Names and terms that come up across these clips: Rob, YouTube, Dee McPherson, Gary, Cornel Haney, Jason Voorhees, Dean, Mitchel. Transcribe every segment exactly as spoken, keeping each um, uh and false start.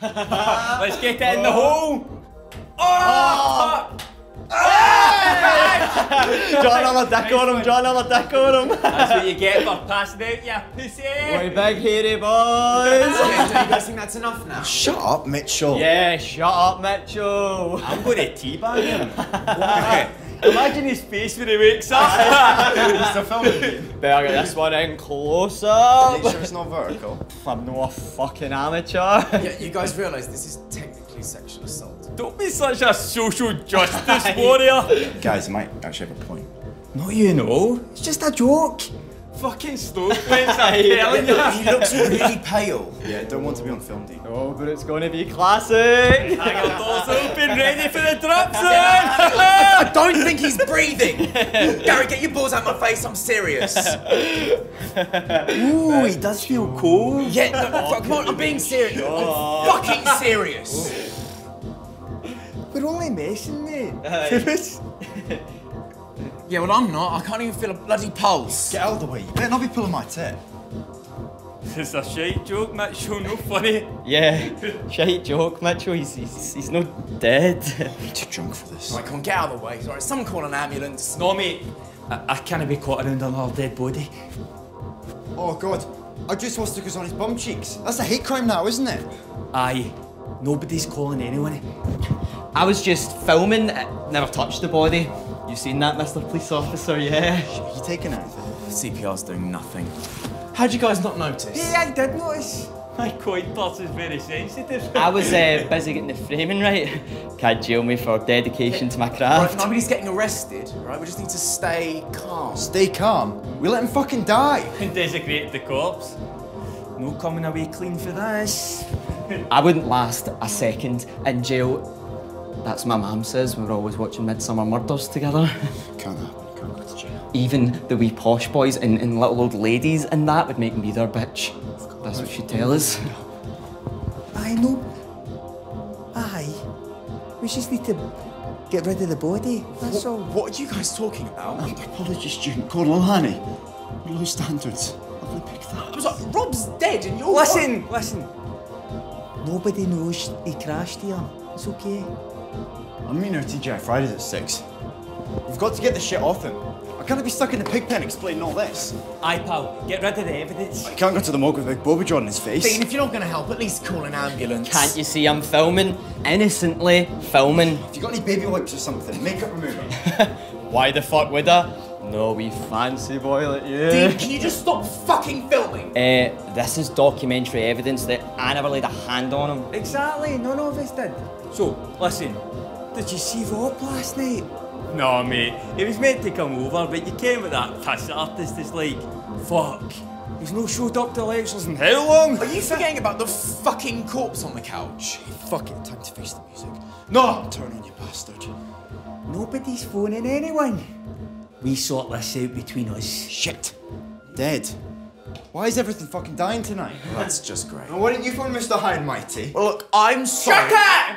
Let's get it in the hole. Oh! Oh. John, I'm a dick on him, John, I'm a dick on him. That's what you get for passing out, yeah. Pussy. We're big hairy boys. I think that's enough now. Shut up, Mitchell. Yeah, shut up, Mitchell. I'm going to teabag him. Imagine his face when he wakes up. It's the film again. Better get this one in close up. Make sure it's not vertical. I'm not a fucking amateur. Yeah, you guys realise this is technically sexual assault. Don't be such a social justice warrior. Guys, I might actually have a point. Not you know. It's just a joke. Fucking slow pants, I hate it. He looks really pale. Yeah, don't want to be on film, Dee. Oh, but it's going to be classic. I got doors open, ready for the drops in. I don't think he's breathing. Gary, get your balls out of my face, I'm serious. Ooh, he does feel cool. Yeah, no, fuck, come on, I'm being serious. I'm fucking serious. We're only messing, mate. Uh, Yeah, well, I'm not. I can't even feel a bloody pulse. Get out of the way. You better not be pulling my tip. It's a shite joke, Mitchell. No funny. Yeah, shite joke, Mitchell. He's, he's, he's not dead. I'm too drunk for this. Right, come on, get out of the way. Sorry, someone call an ambulance. No, mate. I, I can't be caught around another dead body. Oh, God. I just watched stickers on his bum cheeks. That's a hate crime now, isn't it? Aye. Nobody's calling anyone. I was just filming. Never touched the body. You've seen that, Mister Police Officer, yeah? Are you taking anything? C P R's doing nothing. How'd you guys not notice? Yeah, I did notice. My coin pulse is very sensitive. I was uh, busy getting the framing right. Can't jail me for dedication yeah. to my craft. Right, nobody's getting arrested, right? We just need to stay calm. Stay calm? We let him fucking die. And desecrate the corpse. No coming away clean for this. I wouldn't last a second in jail. That's my mum says, we were always watching Midsummer Murders together. Can't happen, can't go to jail. Even the wee posh boys and, and little old ladies and that would make me their bitch. That's what she'd tell us. I know. Aye. We just need to get rid of the body, that's what, all. What are you guys talking about? I'm an apology student, Cornel Haney. Low standards. I've only picked that. I was like, Rob's dead and you're... Listen, what? Listen. Nobody knows he crashed here. It's okay. I'm meeting our T J Fridays at six. We've got to get this shit off him. I can't be stuck in the pig pen explaining all this. Aye, pal. Get rid of the evidence. I can't go to the morgue with a Bobby John on his face. Dean, if you're not going to help, at least call an ambulance. Can't you see I'm filming? Innocently filming. If you got any baby wipes or something, makeup remover. Why the fuck would I? No wee fancy boy like you. Dean, can you just stop fucking filming? Uh, this is documentary evidence that I never laid a hand on him. Exactly. None of us did. So, listen. Did you see Rob last night? No, mate. He was meant to come over, but you came with that piss artist. It's like, fuck. He's no showed up to lectures in how long? Are you forgetting about the fucking corpse on the couch? Fuck it. Time to face the music. No! Turn on, you bastard. Nobody's phoning anyone. We sort this out between us. Shit. Dead. Why is everything fucking dying tonight? Well, that's just great. Well, why didn't you phone Mister High and Mighty? Well, look, I'm sorry. Shut up!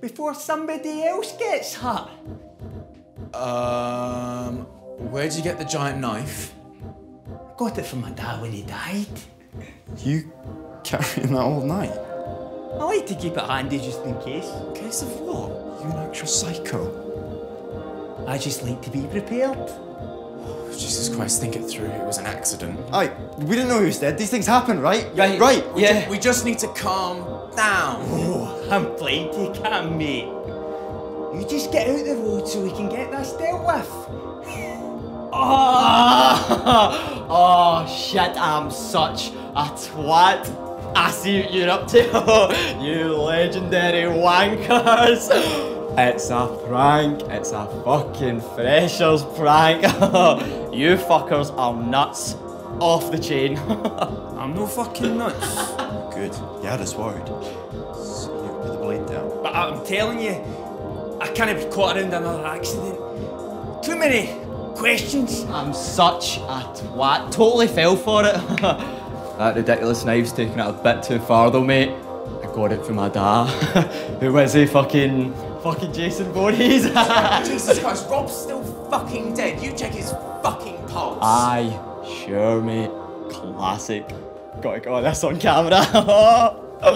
Before somebody else gets hurt. Um, where'd you get the giant knife? I got it from my dad when he died. You carrying that all night? I like to keep it handy just in case. In case of what? You an actual psycho? I just like to be prepared. Oh, Jesus Christ, think it through. It was an accident. Aye, we didn't know he was dead. These things happen, right? Right, right. We yeah. Ju we just need to calm down. Oh, I'm plenty calm, mate. You just get out the road so we can get this dealt with. Oh, oh shit, I'm such a twat. I see what you're up to. You legendary wankers. It's a prank, it's a fucking freshers prank. You fuckers are nuts, off the chain. I'm no fucking nuts. Good, yeah, that's worried. So you put the blade down. But I'm telling you, I can't be caught around another accident. Too many questions. I'm such a twat, totally fell for it. That ridiculous knife's taken it a bit too far though, mate. I got it from my dad. Who was he fucking? Fucking Jason Voorhees. Jesus Christ, Rob's still fucking dead. You check his fucking pulse. Aye, sure, mate. Classic. Gotta go on this on camera. You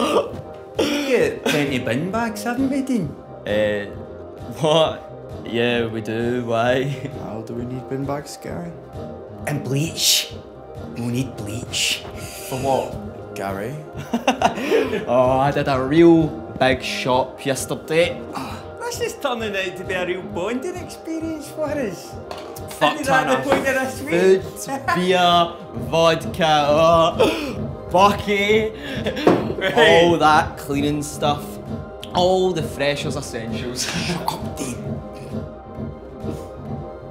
got plenty of bin bags, haven't we, Dean? Uh, what? Yeah, we do. Why? How do we need bin bags, Gary? And bleach. No need bleach. For what, Gary? Oh, I did a real big shop yesterday. This is turning out to be a real bonding experience for us. Fuck ton of food, beer, vodka, oh, bucky, right. All that cleaning stuff, all the freshers' essentials. Shut up, Dean.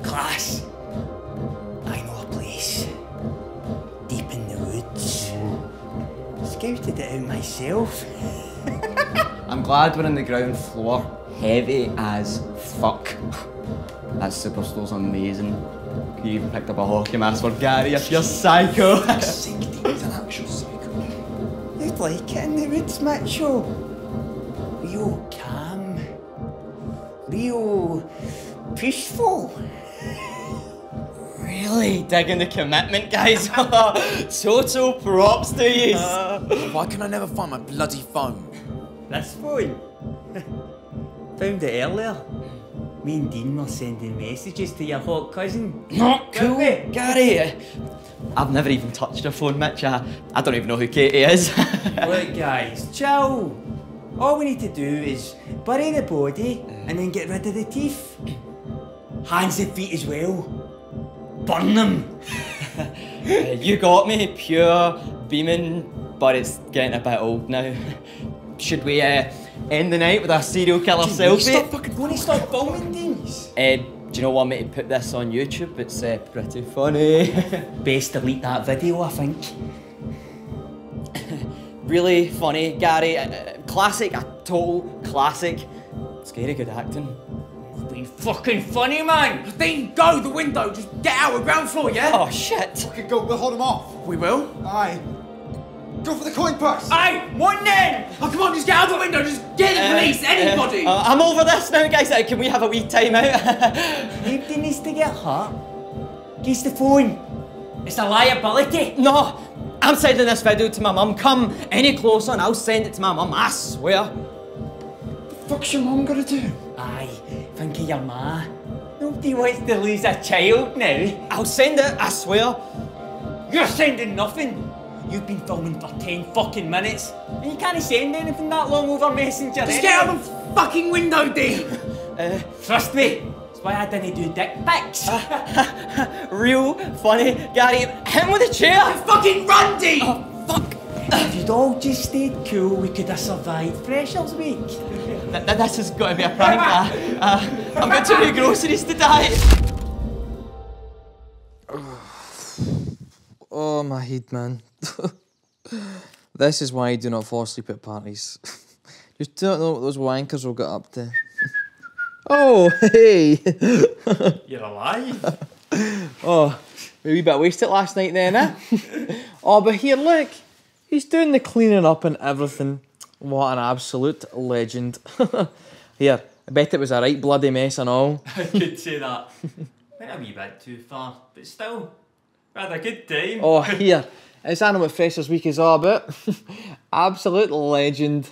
Class, I know a place deep in the woods. Scouted it out myself. I'm glad we're on the ground floor, heavy as fuck. That superstore's amazing. You even picked up a hockey mask for Gary if you're psycho. He's an actual psycho. You'd like it in the woods, macho. Real calm. Real peaceful. Really digging the commitment, guys. Total props to you. Uh, Why can I never find my bloody phone? This phone? Found it earlier. Me and Dean were sending messages to your hot cousin. Not cool, Gary! I've never even touched your phone, Mitch. I, I don't even know who Katie is. Look, guys, chill. All we need to do is bury the body and then get rid of the teeth. Hands and feet as well. Burn them! uh, you got me, pure beaming, but it's getting a bit old now. Should we uh, end the night with a serial killer Dude, selfie? Stop fucking going to start filming these. Uh, do you know what, mate? Put this on YouTube. It's uh, pretty funny. Best delete that video, I think. Really funny, Gary. Uh, classic, a total classic. Scary good acting. Be fucking funny, man. Then go the window. Just get out of the ground floor, yeah? Oh shit. We could go. We'll hold him off. We will. Aye. Go for the coin purse! Aye! One then! Oh come on, just get out the window, just get the uh, police, anybody! Uh, uh, I'm over this now, guys, can we have a wee time out? Nobody needs to get hurt. Use the phone. It's a liability. No, I'm sending this video to my mum. Come any closer and I'll send it to my mum, I swear. What the fuck's your mum gonna do? Aye, think of your ma. Nobody wants to lose a child now. I'll send it, I swear. You're sending nothing. You've been filming for ten fucking minutes, and you can't send anything that long over Messenger. Just anyway. Get out of the fucking window, Dee! Uh, Trust me, that's why I didn't do dick pics. Uh, real funny, Gary. Him with a chair! I fucking run, Dee! Oh, fuck! If you'd all just stayed cool, we could have survived Freshers Week. Th th this has got to be a prank. uh, uh, I've got too many groceries to die. Oh, my head, man. This is why I do not fall asleep at parties. You don't know what those wankers will get up to. Oh, hey! You're alive. Oh, we wee bit wasted last night then, eh? Oh, but here, look. He's doing the cleaning up and everything. What an absolute legend. Here, I bet it was a right bloody mess and all. I could say that. Went a wee bit too far, but still, we had a good time. Oh, here. It's I know what Freshers Week is all about. Absolute legend.